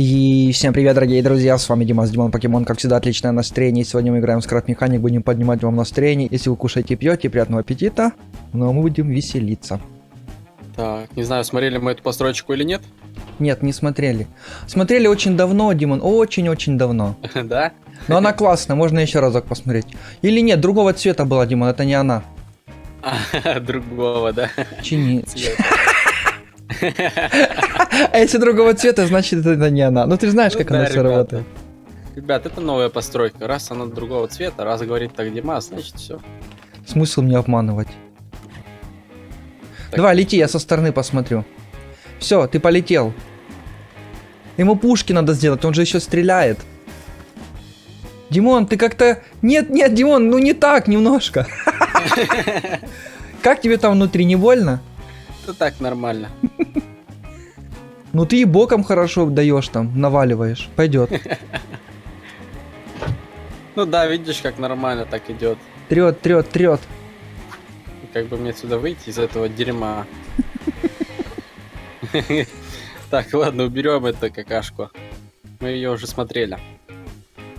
И всем привет, дорогие друзья, с вами Димас, Димон Покемон. Как всегда, отличное настроение. Сегодня мы играем в Скрап Механик, будем поднимать вам настроение. Если вы кушаете и пьете, приятного аппетита. Но мы будем веселиться. Так, не знаю, смотрели мы эту построечку или нет? Нет, не смотрели. Смотрели очень давно, Димон, очень-очень давно. Да? Но она классная, можно еще разок посмотреть. Или нет, другого цвета была, Димон, это не она. Другого, да? Чини. А если другого цвета, значит это не она. Ну ты знаешь, как она все работает. Ребят, это новая постройка. Раз она другого цвета, раз говорит так Димас, значит все. Смысл меня обманывать. Давай, лети, я со стороны посмотрю. Все, ты полетел. Ему пушки надо сделать, он же еще стреляет. Димон, ты как-то... Нет, Димон, ну не так, немножко. Как тебе там внутри, не больно? Так нормально. Ну ты и боком хорошо даешь там, наваливаешь. Пойдет. Ну да, видишь, как нормально так идет. Трет. Как бы мне сюда выйти из этого дерьма. Так, ладно, уберем эту какашку. Мы ее уже смотрели.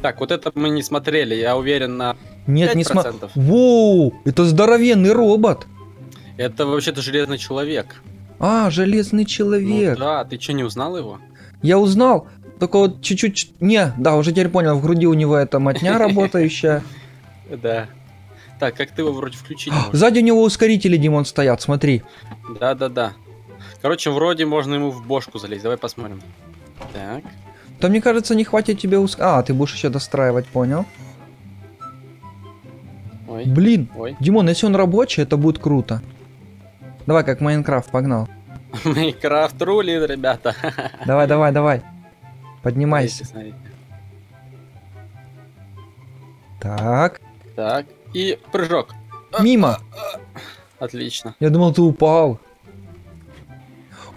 Так, вот это мы не смотрели, я уверен на 5%. Нет, не смотрели. Воу, это здоровенный робот. Это вообще-то Железный Человек. А, Железный Человек. Ну, да, ты что, не узнал его? Я узнал, только вот чуть-чуть... Не, да, уже теперь понял, в груди у него эта мотня работающая. Да. Так, как ты его вроде включить? Сзади у него ускорители, Димон, стоят, смотри. Да. Короче, вроде можно ему в бошку залезть, давай посмотрим. Так. Да, мне кажется, не хватит тебе ускорителей. А, ты будешь еще достраивать, понял? Ой. Блин, ой. Димон, если он рабочий, это будет круто. Давай, как Майнкрафт, погнал. Майнкрафт рулит, ребята. Давай. Поднимайся. Так. Так, и прыжок. Мимо. Отлично. Я думал, ты упал.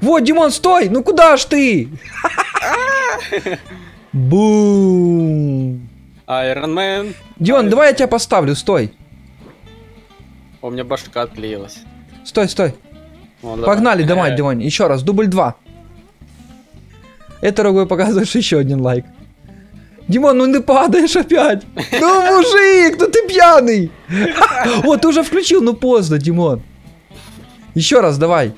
Вот, Димон, стой! Ну куда ж ты? Бум. Айронмен. Димон, давай я тебя поставлю, стой. У меня башка отклеилась. Стой. О, давай. Погнали, давай, Димон, еще раз, дубль 2. Это рукой показываешь еще один лайк. Димон, ну ты падаешь опять. Ну, мужик, ну ты пьяный. Вот, ты уже включил, ну поздно, Димон. Еще раз, давай.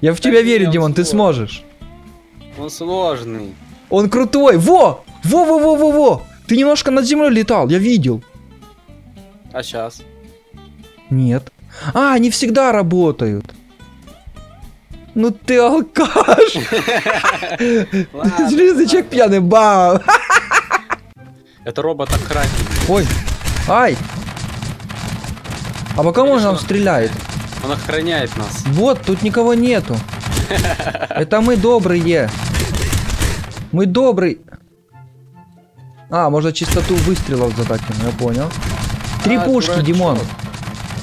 Я в тебя верю, Димон, ты сможешь. Он сложный. Он крутой, во! Во! Ты немножко над землей летал, я видел. А сейчас? Нет. А, они всегда работают. Ну ты алкаш. Железный человек пьяный, бау. Это робот охранник. Ой, ай. А по кому он нам стреляет? Он охраняет нас. Вот, тут никого нету. Это мы добрые. Мы добрый. А, можно частоту выстрелов задать, я понял. 3 пушки, Димон.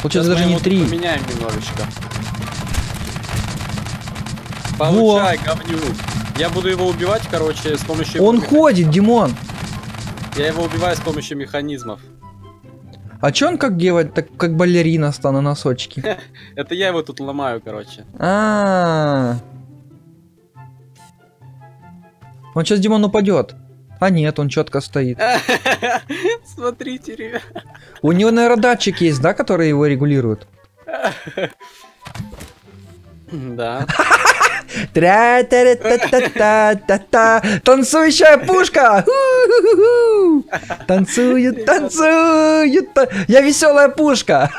Получается даже не 3. Поменяем немножечко. Получай, говнюк. Я буду его убивать, короче, с помощью... Он ходит, Димон. Я его убиваю с помощью механизмов. А чё он как делает, так как балерина стала на носочке? Это я его тут ломаю, короче. Он сейчас, Димон, упадет. А нет, он четко стоит. Смотрите, ребят. У него, наверное, датчик есть, да, который его регулирует? Да. Танцующая пушка! Танцует! Я веселая пушка!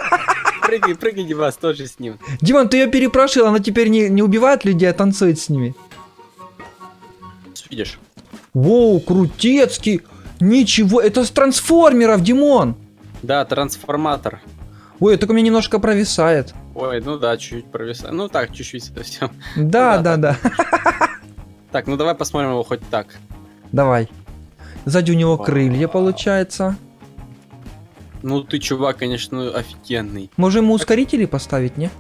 Прыгай, Димас, тоже с ним. Димон, ты ее перепрошил, она теперь не убивает людей, а танцует с ними. Видишь? Воу, крутецкий! Ничего, это с трансформеров, Димон! Да, трансформатор. Ой, так у меня немножко провисает. Ой, ну да, чуть-чуть провисает. Ну так, чуть-чуть это все. Да. Так, ну давай посмотрим его хоть так. Давай. Сзади у него крылья, получается. Ну ты, чувак, конечно, офигенный. Можем ему ускорители поставить, не?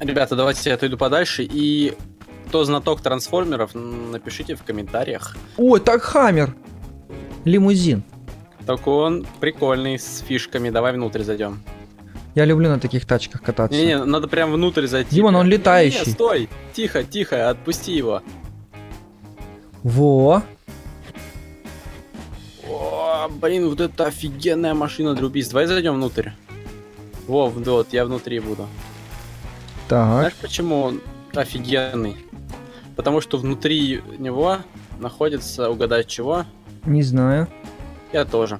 Ребята, давайте я отойду подальше и... Кто знаток трансформеров, напишите в комментариях. О, так хаммер. Лимузин. Так он прикольный, с фишками. Давай внутрь зайдем. Я люблю на таких тачках кататься. Не, надо прям внутрь зайти. Димон, он летающий. Не, стой, тихо, отпусти его. Во. О, блин, вот это офигенная машина для убийств. Давай зайдем внутрь. Во, вот, я внутри буду. Так. Знаешь, почему он офигенный? Потому что внутри него находится, угадать чего? Не знаю. Я тоже.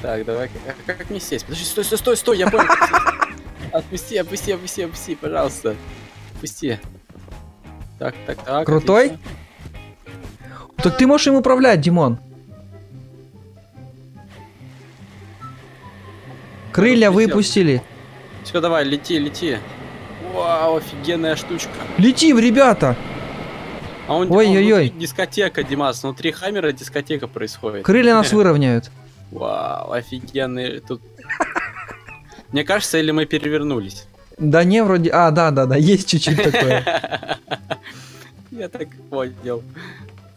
Так, давай, как мне сесть? Подожди, стой, стой, стой, стой, я понял. Отпусти, отпусти, отпусти, отпусти, пожалуйста. Отпусти. Так, так, так. Крутой? Так ты можешь им управлять, Димон. Крылья выпустили. Все, давай, лети, лети. Вау, офигенная штучка. Летим, ребята. А ой-ой-ой. Дискотека, Димас. Внутри Хаммера дискотека происходит. Крылья нас выровняют. Вау, офигенные. Тут... Мне кажется, или мы перевернулись? Да не, вроде... А, да-да-да, есть чуть-чуть такое. Я так понял.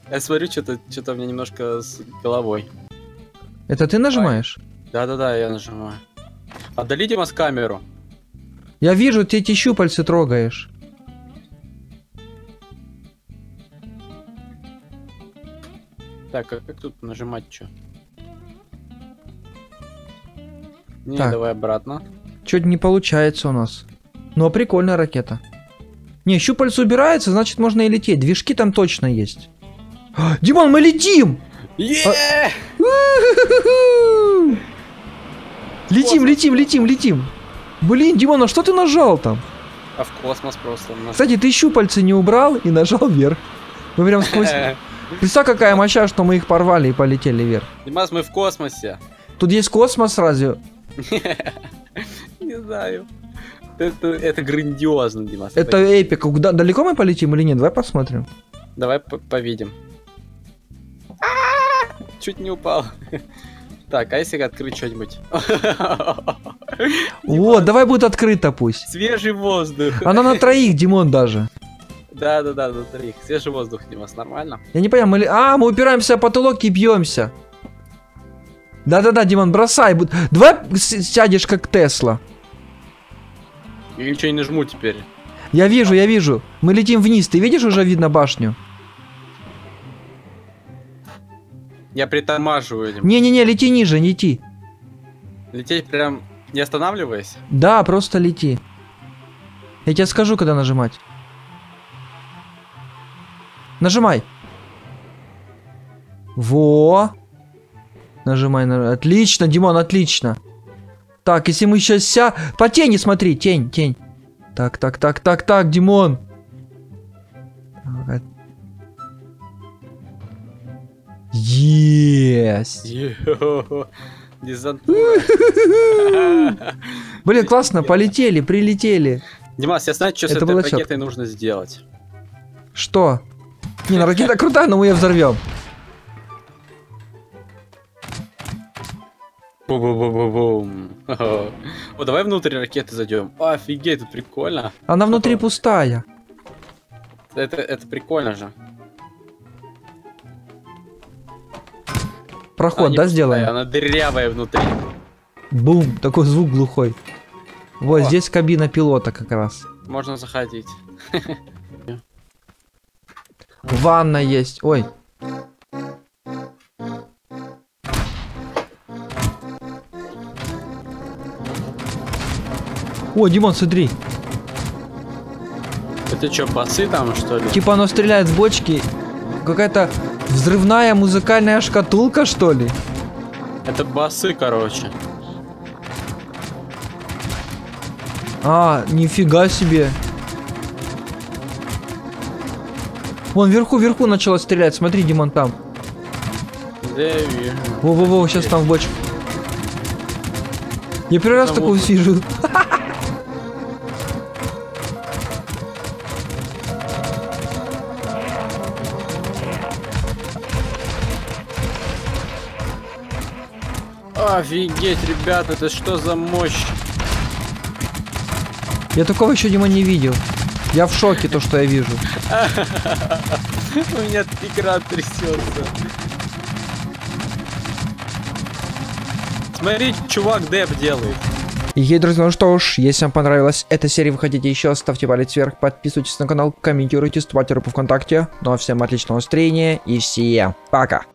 Я смотрю, что-то у меня немножко с головой. Это ты нажимаешь? Да-да-да, я нажимаю. Отдали, Димас, камеру. Я вижу, ты эти щупальцы трогаешь. Так, а как тут нажимать что? Не, так. Давай обратно. Что-то не получается у нас. Но прикольная ракета. Не, щупальца убирается, значит можно и лететь. Движки там точно есть. А, Димон, мы летим! Летим, летим, летим, летим. Блин, Димон, а что ты нажал там? А в космос просто. Кстати, ты щупальца не убрал и нажал вверх. Мы прям сквозь... Представь, какая моща, что мы их порвали и полетели вверх. Димас, мы в космосе. Тут есть космос сразу? Не знаю. Это грандиозно, Димас. Это эпик. Далеко мы полетим или нет? Давай посмотрим. Давай повидим. Чуть не упал. Так, а если открыть что-нибудь? О, давай будет открыто пусть. Свежий воздух. Она на троих, Димон, даже. Да-да-да, на троих. Свежий воздух, Димас, нормально? Я не понимаю, мы... А, мы упираемся в потолок и бьемся. Да-да-да, Димон, бросай. Давай сядешь, как Тесла. Я ничего не нажму теперь. Я вижу, я вижу. Мы летим вниз. Ты видишь, уже видно башню? Я притормаживаю. Не-не-не, лети ниже, лети. Лететь прям не останавливаясь? Да, просто лети. Я тебе скажу, когда нажимать. Нажимай. Во. Нажимай, нажимай. Отлично, Димон, отлично. Так, если мы сейчас ся... По тени смотри, тень, тень. Так, так, так, так, так, Димон. Есть. Блин, классно, полетели, прилетели. Димас, я знаю, что с этой ракетой нужно сделать. Что? Не, ну ракета крутая, но мы ее взорвем. Бу-бу-бу-бу-бум. О, давай внутрь ракеты зайдем. Офигеть, это прикольно. Она внутри пустая. Это прикольно же. Проход, да, сделаем? Она дырявая внутри. Бум, такой звук глухой. Вот, здесь кабина пилота как раз. Можно заходить. Ванна есть, ой. О, Димон, смотри. Это что, пасы там, что ли? Типа оно стреляет с бочки. Какая-то... Взрывная музыкальная шкатулка, что ли? Это басы, короче. А, нифига себе. Вон, вверху начала стрелять. Смотри, Димон, там. Во-во-во, сейчас там в бочку. Я первый раз такого вижу. Офигеть, ребята, это что за мощь? Я такого еще, Дима, не видел. Я в шоке, то, что я вижу. У меня экран трясется. Смотри, чувак, деп делает. Ей, друзья, ну что ж, если вам понравилась эта серия, вы хотите еще, ставьте палец вверх, подписывайтесь на канал, комментируйте, ставьте руку ВКонтакте. Ну а всем отличного настроения и все, пока!